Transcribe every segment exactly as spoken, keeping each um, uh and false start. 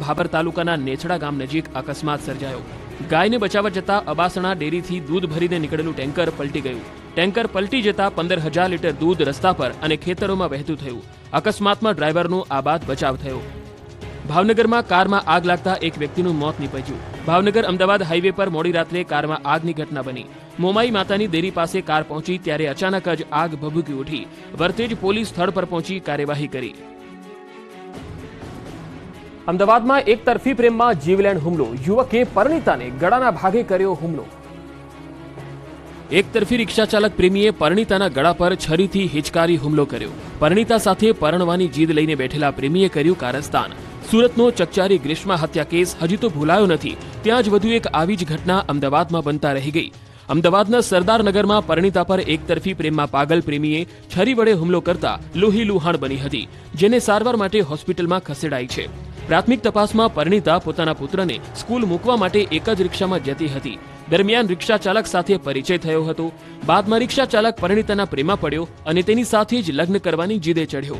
ભાભર તાલુકાના નેછડા ગામ નજીક અકસ્માત સર્જાયો. ગાયને બચાવવા જતા અબાસણા ડેરીથી દૂધ ભરીને નીકળેલું ટેન્કર પલટી ગયું. ટેન્કર પલટી જતા પંદર હજાર લીટર દૂધ રસ્તા પર અને ખેતરોમાં વહેતું થયું. અકસ્માતમાં ડ્રાઈવરનો આબાદ બચાવ થયો. ભાવનગરમાં કારમાં આગ લાગતા એક વ્યક્તિનું મોત નીપજ્યું. ભાવનગર અમદાવાદ હાઈવે પર મોડી રાત્રે કારમાં આગની ઘટના બની. મોમાઈ માતાની દેરી પાસે કાર પહોંચી ત્યારે અચાનક જ આગ ભભૂકી ઉઠી. વર્તેજ પોલીસ સ્થળ પર પહોંચી કાર્યવાહી કરી. અમદાવાદમાં એક તરફી પ્રેમમાં જીવલેણ હુમલો. યુવકે પરણિતાને ગળાના ભાગે કર્યો હુમલો. એક તરફી રિક્ષા ચાલક પ્રેમીએ પરણિતાના ગળા પર છરીથી હિચકારી હુમલો કર્યો. પરણિતા સાથે પરણવાની જીદ લઈને બેઠેલા પ્રેમીએ કર્યું કારસ્તાન. સુરતનો ચકચારી ગ્રીષ્મા હત્યા કેસ હજી તો ભૂલાયો નથી. ત્યાં જ વધુ એક આવી જ ઘટના અમદાવાદમાં બનતા રહી ગઈ. અમદાવાદના સરદારનગરમાં પરણિતા પર એકતરફી પ્રેમમાં પાગલ પ્રેમીએ છરી વડે હુમલો કરતા લોહીલુહાણ બની હતી, જેને સારવાર માટે હોસ્પિટલમાં ખસેડાઈ છે. પ્રાથમિક તપાસમાં પરણિતા પોતાના પુત્રને સ્કૂલ મૂકવા માટે એક જ રિક્ષામાં જતી હતી. દરમિયાન રિક્ષા ચાલક સાથે પરિચય થયો હતો. બાદમાં રિક્ષા ચાલક પરણિતાના પ્રેમમાં પડ્યો અને તેની સાથે જ લગ્ન કરવાની જીદે ચઢ્યો.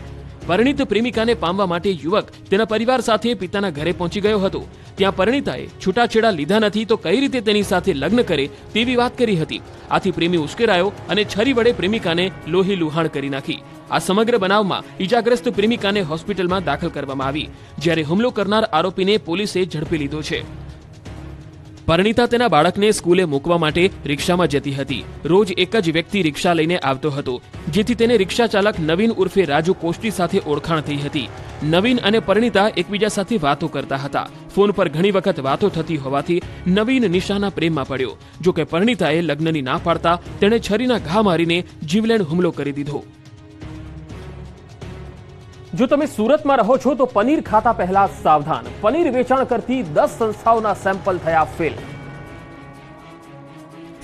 પરણિત પ્રેમિકાને પામવા માટે યુવક તેના પરિવાર સાથે પિતાના ઘરે પહોંચી ગયો હતો. ત્યાં પરણિતાએ છૂટાછેડા લીધા નથી તો કઈ રીતે તેની સાથે લગ્ન કરે તેવી વાત કરી હતી. આથી પ્રેમી ઉશ્કેરાયો અને છરી વડે પ્રેમિકાને લોહી લુહાણ કરી નાખી. આ સમગ્ર બનાવમાં ઈજાગ્રસ્ત પ્રેમિકાને હોસ્પિટલમાં દાખલ કરવામાં આવી, જ્યારે હુમલો કરનાર આરોપીને પોલીસે ઝડપી લીધો છે. પરણિતા તેના બાળકને સ્કૂલે મૂકવા માટે રિક્ષામાં જતી હતી. રોજ એક જ વ્યક્તિ રિક્ષા લઈને આવતો હતો, જેથી તેને રિક્ષા ચાલક નવીન ઉર્ફે રાજુ કોષ્ટી સાથે ઓળખાણ થઈ હતી. નવીન અને પરણિતા એકબીજા સાથે વાતો કરતા હતા. ફોન પર ઘણી વખત વાતો થતી હોવાથી નવીન નિશાના પ્રેમમાં પડ્યો. જોકે પરણિતાએ લગ્નની ના પાડતા તેણે છરીના ઘા મારીને જીવલેણ હુમલો કરી દીધો. જો તમે સુરતમાં રહો છો તો પનીર ખાતા પહેલા સાવધાન. પનીર વેચાણ કરતી દસ સંસ્થાઓના સેમ્પલ થયા ફેલ.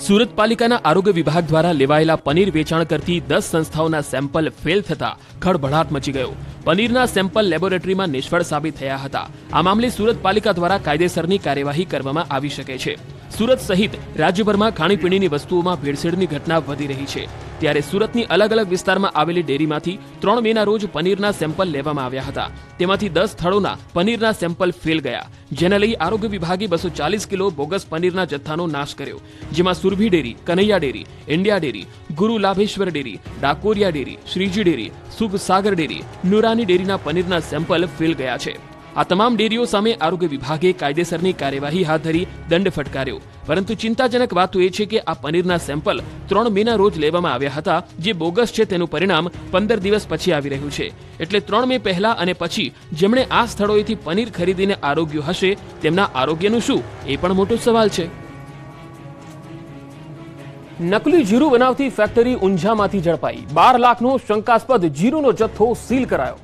સુરત પાલિકાના આરોગ્ય વિભાગ દ્વારા લેવાયેલા પનીર વેચાણ કરતી દસ સંસ્થાઓના સેમ્પલ ફેલ થતા ખળભળાટ મચી ગયો. પનીરના સેમ્પલ લેબોરેટરીમાં નિષ્ફળ સાબિત થયા હતા. આ મામલે સુરત પાલિકા દ્વારા કાયદેસરની કાર્યવાહી કરવામાં આવી શકે છે. સુરત સહિત રાજ્યભરમાં ખાણીપીણીની વસ્તુઓમાં ભેળસેળની ઘટના વધી રહી છે. ત્યારે સુરતની અલગ અલગ વિસ્તારમાં આવેલી ડેરીમાંથી ત્રણ મેના રોજ પનીરના સેમ્પલ લેવામાં આવ્યા હતા. તેમાંથી દસ સ્થળોના પનીરના સેમ્પલ ફેલ ગયા, જેને લઈ આરોગ્ય વિભાગે બસો ચાલીસ કિલો બોગસ પનીરના જથ્થાનો નાશ કર્યો. જેમાં Surabhi dairy, Kanaiya dairy, India dairy, Guru Labheshwar dairy, Dakoriya dairy, Shreeji dairy, Sukhsagar dairy, Noorani ડેરીના પનીરના સેમ્પલ ફેલ ગયા છે. આ તમામ ડેરીઓ સામે આરોગ્ય વિભાગે કાયદેસરની કાર્યવાહી હાથ ધરી દંડ ફટકાર્યો. પરંતુ ચિંતાજનક વાત એ છે કે આ પનીરના સેમ્પલ ત્રણ મેના રોજ લેવામાં આવ્યા હતા, જે બોગસ છે. તેનું પરિણામ પંદર દિવસ પછી આવી રહ્યું છે. એટલે ત્રણ મે પહેલા અને પછી જેમણે આ સ્થળોએથી પનીર ખરીદીને આરોગ્યું હશે, તેમના આરોગ્યનું શું, એ પણ મોટો સવાલ છે. નકલી જીરું બનાવતી ફેક્ટરી ઊંઝામાંથી ઝડપાઈ. બાર લાખનો શંકાસ્પદ જીરુનો જથ્થો સીલ કરાયો.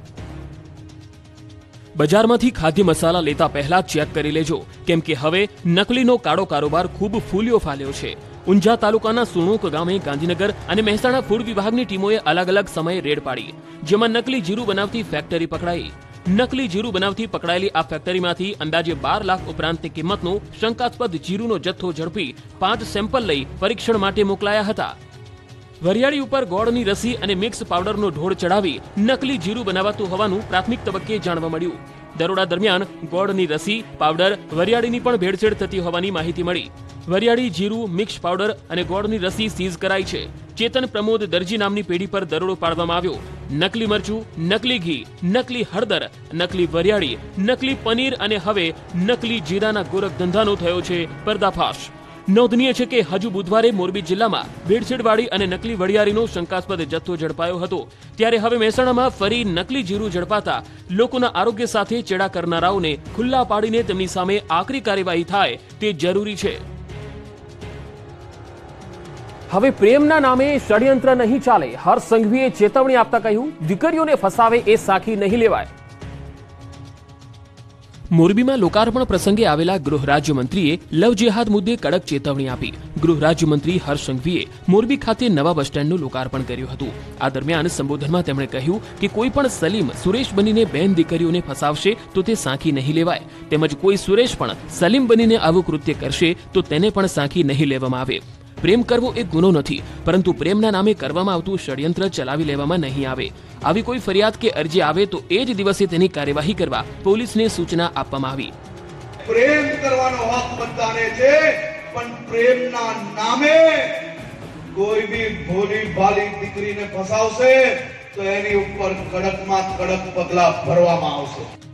બજારમાંથી ખાદ્ય મસાલા લેતા પહેલા ચેક કરી લેજો, કેમ કે હવે નકલીનો કાળો કારોબાર ખૂબ ફૂલ્યો ફાલ્યો છે. ઊંઝા તાલુકાના સુણોક ગામે ગાંધીનગર અને મહેસાણા ફૂડ વિભાગની ટીમોએ અલગ અલગ સમયે રેડ પાડી, જેમાં નકલી જીરું બનાવતી ફેક્ટરી પકડાઈ. નકલી જીરું બનાવતી પકડાયેલી આ ફેક્ટરીમાંથી અંદાજે બાર લાખ ઉપરાંતની કિંમતનો શંકાસ્પદ જીરુનો જથ્થો ઝડપી પાંચ સેમ્પલ લઈ પરીક્ષણ માટે મોકલાયા હતા. વરિયાળી ઉપર ગોળની રસી અને મિક્સ પાવડરનો ઢોળ ચડાવી નકલી જીરું બનાવાતું હોવાનું પ્રાથમિક તબક્કે જાણવા મળ્યું. દરોડા દરમિયાન ગોળની રસી, પાવડર, વરિયાળીની પણ ભેળસેળ થતી હોવાની માહિતી મળી. વરિયાળી, જીરું, મિક્સ પાવડર અને ગોળની રસી સીઝ કરાઈ છે. ચેતન પ્રમોદ દરજી નામની પેઢી પર દરોડો પાડવામાં આવ્યો. નકલી મરચું, નકલી ઘી, નકલી હળદર, નકલી વરિયાળી, નકલી પનીર અને હવે નકલી જીરાના ગોરખધંધાનો થયો છે પર્દાફાશ. નોંધનીય છે કે હજુ બુધવારે મોરબી જિલ્લામાં ભેળસેળવાળી અને નકલી વરિયાળીનો શંકાસ્પદ જથ્થો ઝડપાયો હતો. ત્યારે હવે મહેસાણામાં ફરી નકલી જીરું ઝડપાતા લોકોના આરોગ્ય સાથે ચેડા કરનારાઓને ખુલ્લા પાડીને તેમની સામે આકરી કાર્યવાહી થાય તે જરૂરી છે. હવે પ્રેમના નામે ષડયંત્ર નહીં ચાલે. હર્ષ સંઘવીએ ચેતવણી આપતા કહ્યું, દીકરીઓને ફસાવે એ સાખી નહીં લેવાય. મોરબીમાં લોકાર્પણ પ્રસંગે આવેલા ગૃહ રાજ્યમંત્રીએ લવ જેહાદ મુદ્દે કડક ચેતવણી આપી. ગૃહ રાજ્યમંત્રી હર્ષ સંઘવીએ મોરબી ખાતે નવા બસ સ્ટેન્ડનું લોકાર્પણ કર્યું હતું. આ દરમિયાન સંબોધનમાં તેમણે કહ્યું કે કોઈ પણ સલીમ સુરેશ બનીને બહેન દીકરીઓને ફસાવશે તો તે સાંખી નહીં લેવાય, તેમજ કોઈ સુરેશ પણ સલીમ બનીને આવું કૃત્ય કરશે તો તેને પણ સાંખી નહીં લેવામાં આવે. પ્રેમ કરવો એ ગુનો નથી, પરંતુ પ્રેમના નામે કરવામાં આવતું ષડયંત્ર ચલાવી લેવામાં નહીં આવે। આવી કોઈ ફરિયાદ કે અરજી આવે તો એ જ દિવસે તેની કાર્યવાહી કરવા પોલીસને સૂચના આપવામાં આવી। પ્રેમ કરવાનો હક બધાને છે, પણ પ્રેમના નામે કોઈ બી ભોલી ભાલી દીકરીને ફસાવશે તો એની ઉપર કડકમાં કડક પગલા ભરવામાં આવશે।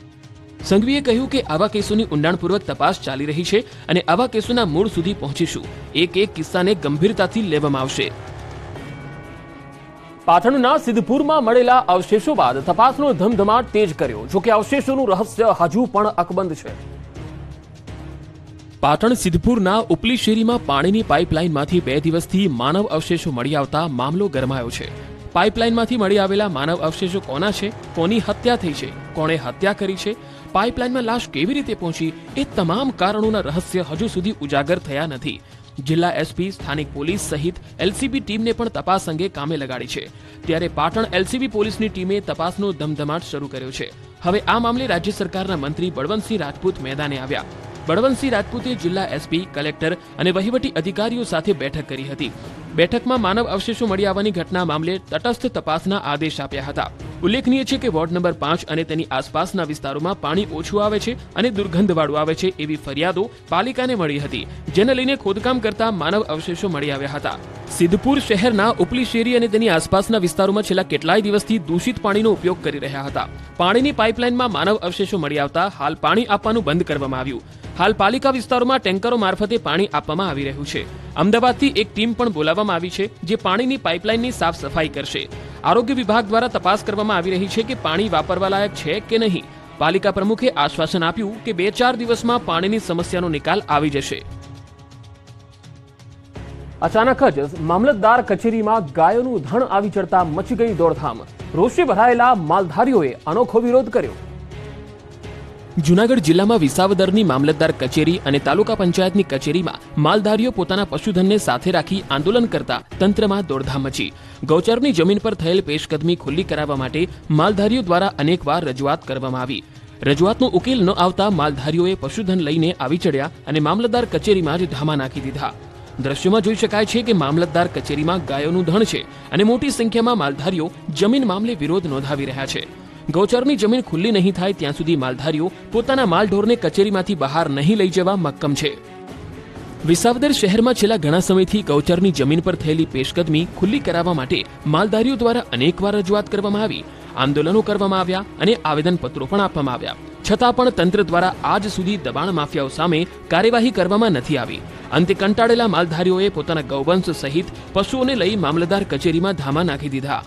સંઘવીએ કહ્યું કે આવા કેસોની ઊંડાણપૂર્વક તપાસ ચાલી રહી છે અને આવા કેસોના મૂળ સુધી પહોંચીશું। એક એક કિસ્સાને ગંભીરતાથી લેવામાં આવશે। પાટણના સિદ્ધપુરમાં મળેલા અવશેષો બાદ તપાસનો ધમધમાટ તેજ કર્યો, જોકે અવશેષોનું રહસ્ય હજુ પણ અકબંધ છે। પાટણ સિદ્ધપુરના ઉપલી શેરીમાં પાણીની પાઇપલાઇનમાંથી બે દિવસથી માનવ અવશેષો મળી આવતા મામલો ગરમાયો છે। પાઇપલાઇનમાંથી મળી આવેલા માનવ અવશેષો કોના છે, કોની હત્યા થઈ છે, કોણે હત્યા કરી છે, પાઇપલાઇનમાં લાશ કેવી રીતે પહોંચી, એ તમામ કારણોના રહસ્ય હજુ સુધી ઉજાગર થયા નથી। જિલ્લા એસપી, સ્થાનિક પોલીસ સહિત એલસીબી ટીમને પણ તપાસ અંગે કામે લગાડી છે, ત્યારે પાટણ એલસીબી પોલીસની ટીમે તપાસનો ધમધમાટ શરૂ કર્યો છે। હવે આ મામલે રાજ્ય સરકારના મંત્રી બળવંતસિંહ રાજપૂત મેદાને આવ્યા। બળવંતસિંહ રાજપૂતે જિલ્લા એસપી, કલેક્ટર અને વહીવટી અધિકારીઓ સાથે બેઠક કરી હતી। બેઠકમાં માનવ અવશેષો મળી આવવાની ઘટના મામલે તટસ્થ તપાસના આદેશ આપ્યા હતા। ઉલ્લેખનીય છે કે વોર્ડ નંબર પાંચ અને તેની આસપાસના વિસ્તારોમાં પાણી ઓછું આવે છે અને દુર્ગંધવાળું આવે છે એવી ફરિયાદો પાલિકાને મળી હતી, જેને લઈને ખોદકામ કરતા માનવ અવશેષો મળી આવ્યા હતા। સિદ્ધપુર શહેરના ઉપલી શેરી અને તેની આસપાસના વિસ્તારોમાં છેલ્લા કેટલાય દિવસથી દૂષિત પાણીનો ઉપયોગ કરી રહ્યા હતા। પાણીની પાઇપલાઇનમાં માનવ અવશેષો મળી આવતા હાલ પાણી આપવાનું બંધ કરવામાં આવ્યું। હાલ પાલિકા વિસ્તારોમાં ટેન્કરો મારફતે પાણી આપવામાં આવી રહ્યું છે। અમદાવાદથી એક ટીમ પણ બોલાવવામાં આવી છે, જે પાણીની પાઇપલાઇનની સાફ સફાઈ કરશે। આરોગ્ય વિભાગ દ્વારા તપાસ કરવામાં આવી રહી છે કે પાણી વાપરવા લાયક છે કે નહીં। પાલિકા પ્રમુખે આશ્વાસન આપ્યું કે બે ચાર દિવસમાં પાણીની સમસ્યાનો નિકાલ આવી જશે। अचानक ज मामलतदार कचेरी में गायों धण आवी चढ़ता मची गई दौड़धाम। रोषे भरायेला मालधारीओए अनोखो विरोध कर्यो। जूनागढ़ जिला में विसावदरनी मामलतदार कचेरी और तालुका पंचायतनी कचेरी में मालधारीओ पोताना पशुधनने साथे राखी आंदोलन करता तंत्र में दौड़धाम मची। गौचरनी जमीन पर थयेल पेशकदमी खुली करावा माटे मालधारीओ द्वारा अनेकवार रजूआत करवामां आवी। रजूआतनो उकेल न आवता मालधारीओए पशुधन लईने आवी चढ़्या अने मामलतदार कचेरी में ज धामा नाखी दीधा। દ્રશ્યમાં જોઈ શકાય છે કે મામલતદાર કચેરીમાં ગાયોનું ધણ છે અને મોટી સંખ્યામાં માલધારીઓ જમીન મામલે વિરોધ નોંધાવી રહ્યા છે। ગૌચરની જમીન ખુલ્લી નહીં થાય ત્યાં સુધી માલધારીઓ પોતાના માલઢોરને કચેરીમાંથી બહાર નહીં લઈ જવા મક્કમ છે। વિસાવદર શહેરમાં છેલ્લા ઘણા સમયથી ગૌચરની જમીન પર થયેલી પેશકદમી ખુલ્લી કરાવવા માટે માલધારીઓ દ્વારા અનેકવાર રજૂઆત કરવામાં આવી, આંદોલનો કરવામાં આવ્યા અને આવેદનપત્રો પણ આપવામાં આવ્યા, છતાં પણ તંત્ર દ્વારા આજ સુધી દબાણ માફિયાઓ સામે કાર્યવાહી કરવામાં નથી આવી। અંતે કંટાળેલા માલધારીઓએ પોતાના ગૌવંશ સહિત પશુઓને લઈ મામલતદાર કચેરીમાં ધામા નાખી દીધા।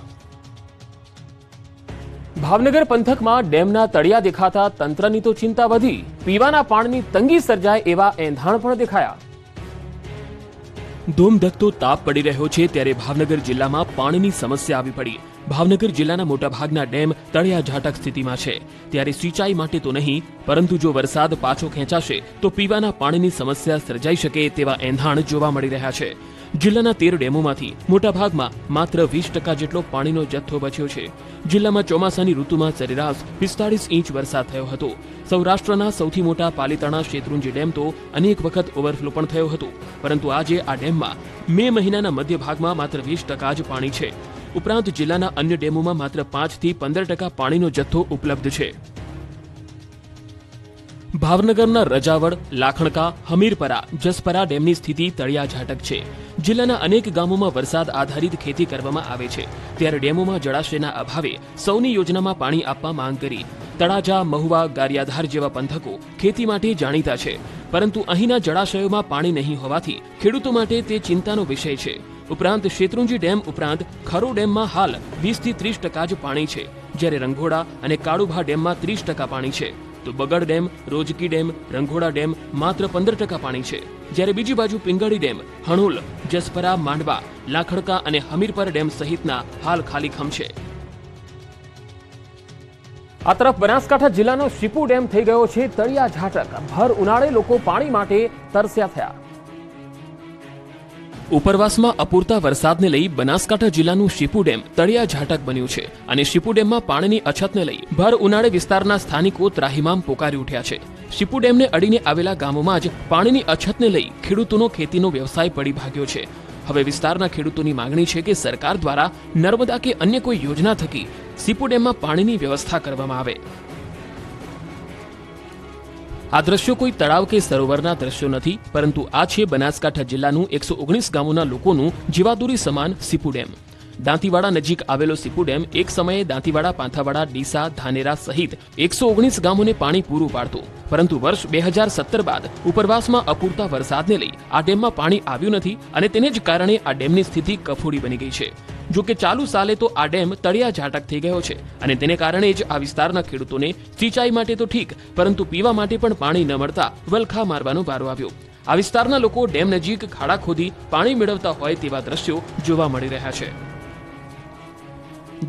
ભાવનગર પંથકમાં ડેમના તળિયા દેખાતા તંત્રની તો ચિંતા વધી, પીવાના પાણીની તંગી સર્જાય એવા એંધાણ પણ દેખાયા। ધોમધખતો તાપ પડી રહ્યો છે ત્યારે ભાવનગર જિલ્લામાં પાણીની સમસ્યા આવી પડી। ભાવનગર જિલ્લાના મોટાભાગના ડેમ તળિયા ઝાટક સ્થિતિમાં છે, ત્યારે સિંચાઈ માટે તો નહીં, પરંતુ જો વરસાદ પાછો ખેંચાશે તો પીવાના પાણીની સમસ્યા સર્જાઈ શકે તેવા એંધાણ જોવા મળી રહ્યા છે। જિલ્લાના તેર ડેમોમાંથી મોટાભાગમાં માત્ર વીસ ટકા જેટલો પાણીનો જથ્થો બચ્યો છે। જિલ્લામાં ચોમાસાની ઋતુમાં સરેરાશ પિસ્તાળીસ ઇંચ વરસાદ થયો હતો। સૌરાષ્ટ્રના સૌથી મોટા પાલીતાણા શેત્રુંજી ડેમ તો અનેક વખત ઓવરફ્લો પણ થયો હતો, પરંતુ આજે આ ડેમમાં મે મહિનાના મધ્ય ભાગમાં માત્ર વીસ ટકા જ પાણી છે। ઉપરાંત જિલ્લાના અન્ય ડેમોમાં માત્ર પાંચથી પંદર ટકા પાણીનો જથ્થો ઉપલબ્ધ છે। ભાવનગરના રજાવડ, લાખણકા, હમીરપરા, જસપરા ડેમની સ્થિતિ તળિયા ઝાટક છે। જિલ્લાના અનેક ગામોમાં વરસાદ આધારિત ખેતી કરવામાં આવે છે, ત્યારે ડેમોમાં જળાશયના અભાવે સૌની યોજનામાં પાણી આપવા માંગ કરી। તળાજા, મહુવા, ગારિયાધાર જેવા પંથકો ખેતી માટે જાણીતા છે, પરંતુ અહીંના જળાશયોમાં પાણી નહીં હોવાથી ખેડૂતો માટે તે ચિંતાનો વિષય છે। ઉપરાંત શેત્રુંજી ડેમ ઉપરાંત ખરો ડેમમાં હાલ વીસથી ત્રીસ ટકા જ પાણી છે, જ્યારે રંઘોડા અને કાળુભા ડેમમાં ત્રીસ ટકા પાણી છે, તો Bagad dam, Rojki dam, Ranghoda dam માત્ર પંદર ટકા પાણી છે, જ્યારે બીજી બાજુ પિંગળી ડેમ, હણોલ, જસપરા, માંડવા, લાખડકા અને હમીરપર ડેમ સહિતના હાલ ખાલીખમ છે। આ તરફ બનાસકાંઠા જિલ્લાનો સિપુ ડેમ થઈ ગયો છે તળિયા ઝાટક। ભર ઉનાળે લોકો પાણી માટે તરસ્યા થયા। ઉપરવાસમાં અપૂરતા વરસાદને લઈ બનાસકાંઠા જિલ્લાનું સિપુ ડેમ તળિયા ઝાટક બન્યું છે અને સિપુ ડેમમાં પાણીની અછતને લઈ ભર ઉનાળે વિસ્તારના સ્થાનિકો ત્રાહિમામ પોકારી ઉઠ્યા છે। સિપુ ડેમને અડીને આવેલા ગામોમાં જ પાણીની અછતને લઈ ખેડૂતોનો ખેતીનો વ્યવસાય પડી ભાગ્યો છે। હવે વિસ્તારના ખેડૂતોની માંગણી છે કે સરકાર દ્વારા નર્મદા કે અન્ય કોઈ યોજના થકી સિપુ ડેમમાં પાણીની વ્યવસ્થા કરવામાં આવે। आ दृश्यों कोई तड़ाव के सरोवरना दृश्यों नहीं, परंतु आ छे बनासकांठा जिल्लानुं एक सौ ઓગણીસ गामोना लोकोनुं जीवादोरी समान सिपु डेम। दांतीवाड़ा नजीक आवेलो सिपु डेम एक समये दांतीवाड़ा, पांथावाड़ा, डीसा, धानेरा सहित एक सौ ઓગણીસ गामोने पाणी पूरू पाड़तो, परंतु वर्ष બે હજાર સત્તર बाद उपरवासमां अपूरता वरसादने लई आ डेममां पाणी आव्युं नथी अने तेने ज कारणे आ डेमनी स्थिति कफोड़ी बनी गई छे। जो के चालू साले तो आ डेम तड़िया झाटक थई गयो छे अने तेने कारणे ज आ विस्तारना खेडूतोने सिंचाई माटे तो ठीक परंतु पीवा माटे पण पाणी न मळता वलखा मारवानो वारो आव्यो। आ विस्तारना लोको डेम नजीक खाड़ा खोदी पाणी मेळवता होय तेवा दृश्यो जोवा मळी रह्या छे।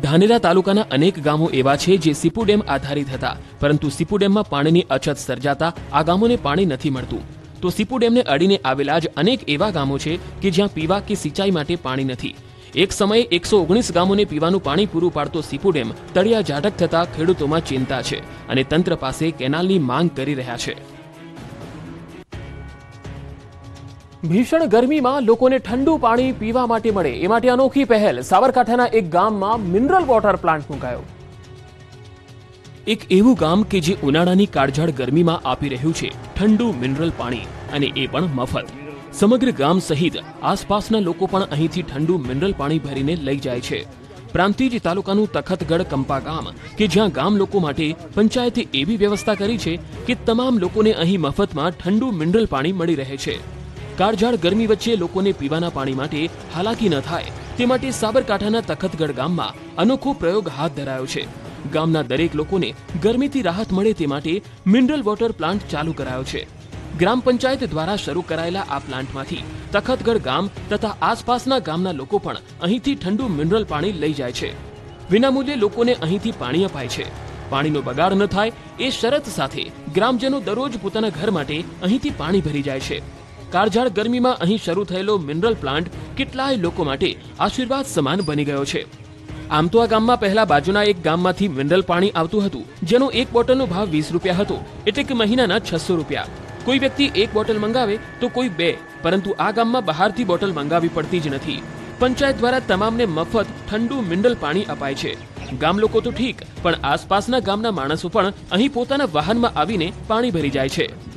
धानेरा तालुकाना अनेक गामों एवा छे जे सिपु डेम आधारित हता, परंतु सिपु डेम में पाणीनी अछत सर्जाता आ गामोने पाणी नथी मळतुं। तो सिपु डेमने अडीने आवेला ज अनेक एवा गामों छे के ज्यां पीवा के सिंचाई माटे पाणी नथी। एक समये એક સો ઓગણીસ ગામોને પીવાનું પાણી પૂરું પાડતો સિપુ ડેમ તળિયા ઝાટક થતા ખેડૂતોમાં ચિંતા છે અને તંત્ર પાસે કેનાલની માંગ કરી રહ્યા છે। भीषण गर्मी में लोगों ने ठंडू पानी पीवा माटे मळे ए माटे अनोखी पहल साबरकांठाना एक गाम में मिनरल वॉटर प्लांट मुकायो। एक एवं गाम के जे उनाळानी काळझाळ गर्मी में आपी रह्यु छे ठंडू मिनरल पानी अने ए पण मफत। समग्र गाम सहित आसपासना लोको पण अहींथी ठंडू मिनरल पानी भरीने लई जाय छे। प्रांतिज तालुकानुं तखतगढ़ कंपा गाम के ज्यां गाम लोको माटे पंचायते एवी व्यवस्था करी छे के तमाम लोकोने अहीं मफतमां ठंडू मिनरल पाणी मळी रहे छे। કાળઝાળ ગરમી વચ્ચે લોકોને પીવાના પાણી માટે હાલાકી ન થાય તે માટે સાબરકાંઠાના તખતગઢ ગામમાં અનોખો પ્રયોગ હાથ ધરાયો છે। ગામના દરેક લોકોને ગરમીથી રાહત મળે તે માટે મિનરલ વોટર પ્લાન્ટ ચાલુ કરાયો છે। ગ્રામ પંચાયત દ્વારા શરૂ કરાયેલા આ પ્લાન્ટમાંથી તખતગઢ ગામ તથા આસપાસના ગામના લોકો પણ અહીંથી ઠંડુ મિનરલ પાણી લઈ જાય છે। વિનામૂલ્યે લોકોને અહીંથી પાણી અપાય છે। પાણીનો બગાડ ન થાય એ શરત સાથે ગ્રામજનો દરરોજ પોતાના ઘર માટે અહીંથી પાણી ભરી જાય છે। કાળઝાળ ગરમીમાં અહીં શરૂ થયેલો મિનરલ પ્લાન્ટ કેટલાય લોકો માટે આશીર્વાદ સમાન બની ગયો છે। આમ તો આ ગામમાં પહેલા બાજુના એક ગામમાંથી મિનરલ પાણી આવતું હતું જેનો એક બોટલનો ભાવ વીસ રૂપિયા હતો, એટલે કે મહિનાના છસો રૂપિયા। કોઈ વ્યક્તિ એક બોટલ મંગાવે તો કોઈ બે, પરંતુ આ ગામમાં બહારથી બોટલ મંગાવી પડતી જ નથી। પંચાયત દ્વારા તમામને મફત ઠંડુ મિનરલ પાણી અપાય છે। ગામ લોકો તો ઠીક પણ આસપાસના ગામના માણસો પણ અહીં પોતાના વાહનમાં આવીને પાણી ભરી જાય છે।